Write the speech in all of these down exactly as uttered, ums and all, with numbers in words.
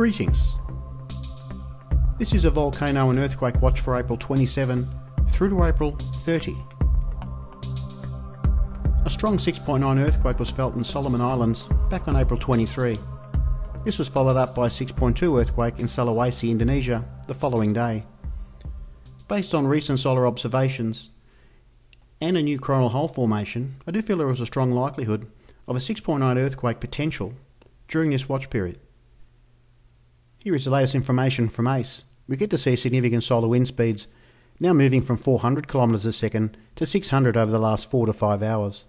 Greetings. This is a volcano and earthquake watch for April twenty-seven through to April thirty. A strong six point nine earthquake was felt in Solomon Islands back on April twenty-three. This was followed up by a six point two earthquake in Sulawesi, Indonesia, the following day. Based on recent solar observations and a new coronal hole formation, I do feel there is a strong likelihood of a six point nine earthquake potential during this watch period. Here is the latest information from A C E. We get to see significant solar wind speeds now moving from four hundred kilometers a second to six hundred over the last four to five hours.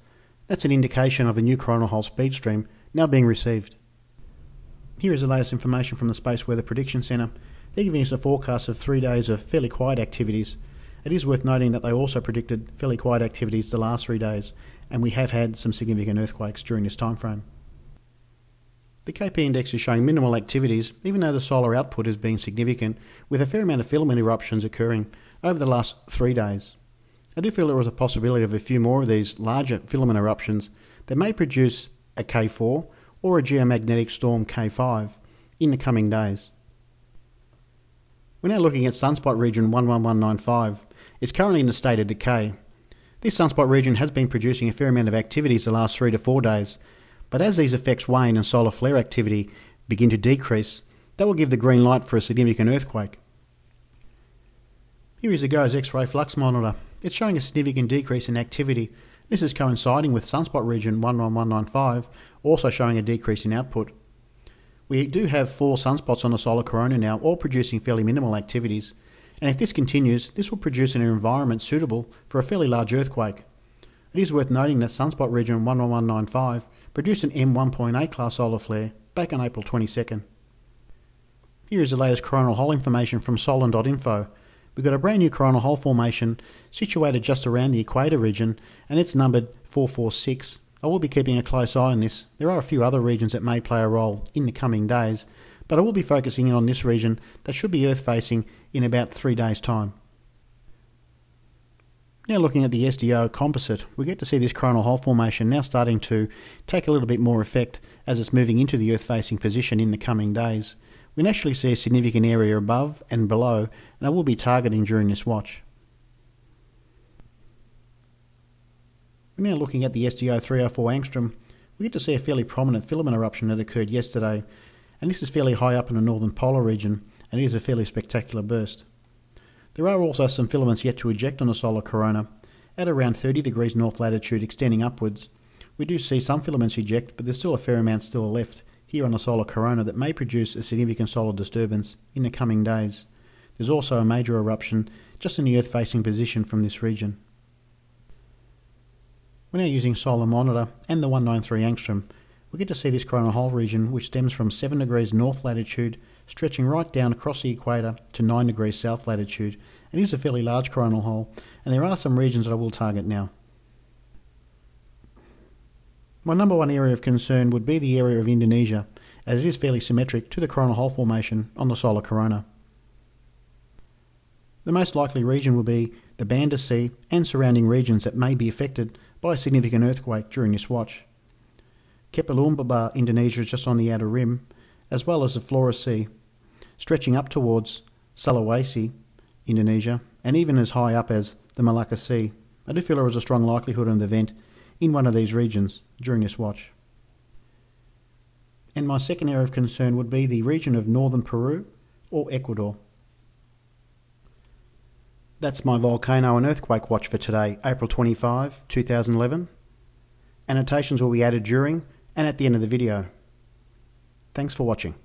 That's an indication of the new coronal hole speed stream now being received. Here is the latest information from the Space Weather Prediction Centre. They're giving us a forecast of three days of fairly quiet activities. It is worth noting that they also predicted fairly quiet activities the last three days, and we have had some significant earthquakes during this time frame. The K P index is showing minimal activities, even though the solar output has been significant, with a fair amount of filament eruptions occurring over the last three days. I do feel there was a possibility of a few more of these larger filament eruptions that may produce a K four or a geomagnetic storm K five in the coming days. We're now looking at sunspot region one one one nine five. It's currently in a state of decay. This sunspot region has been producing a fair amount of activities the last three to four days, but as these effects wane and solar flare activity begin to decrease, that will give the green light for a significant earthquake. Here is the GOES X-ray flux monitor. It's showing a significant decrease in activity. This is coinciding with sunspot region one one one nine five, also showing a decrease in output. We do have four sunspots on the solar corona now, all producing fairly minimal activities. And if this continues, this will produce an environment suitable for a fairly large earthquake. It is worth noting that sunspot region one one one nine five produced an M one point eight class solar flare back on April twenty-second. Here is the latest coronal hole information from solen dot info. We've got a brand new coronal hole formation situated just around the equator region, and it's numbered four four six. I will be keeping a close eye on this. There are a few other regions that may play a role in the coming days, but I will be focusing in on this region that should be earth facing in about three days time. Now looking at the S D O composite, we get to see this coronal hole formation now starting to take a little bit more effect as it's moving into the earth facing position in the coming days. We can actually see a significant area above and below, and I will be targeting during this watch. We're now looking at the S D O three oh four angstrom. We get to see a fairly prominent filament eruption that occurred yesterday, and this is fairly high up in the northern polar region, and it is a fairly spectacular burst. There are also some filaments yet to eject on the solar corona at around thirty degrees north latitude extending upwards. We do see some filaments eject, but there's still a fair amount still left here on the solar corona that may produce a significant solar disturbance in the coming days. There's also a major eruption just in the earth facing position from this region. We're now using Solar Monitor and the one ninety-three angstrom. We get to see this coronal hole region, which stems from seven degrees north latitude, stretching right down across the equator to nine degrees south latitude. It is a fairly large coronal hole, and there are some regions that I will target now. My number one area of concern would be the area of Indonesia, as it is fairly symmetric to the coronal hole formation on the solar corona. The most likely region will be the Banda Sea and surrounding regions that may be affected by a significant earthquake during this watch. Kepulauan Baba, Indonesia, is just on the outer rim, as well as the Flores Sea, stretching up towards Sulawesi, Indonesia, and even as high up as the Malacca Sea. I do feel there is a strong likelihood of an event in one of these regions during this watch. And my second area of concern would be the region of northern Peru or Ecuador. That's my volcano and earthquake watch for today, April twenty-fifth two thousand eleven. Annotations will be added during and at the end of the video. Thanks for watching.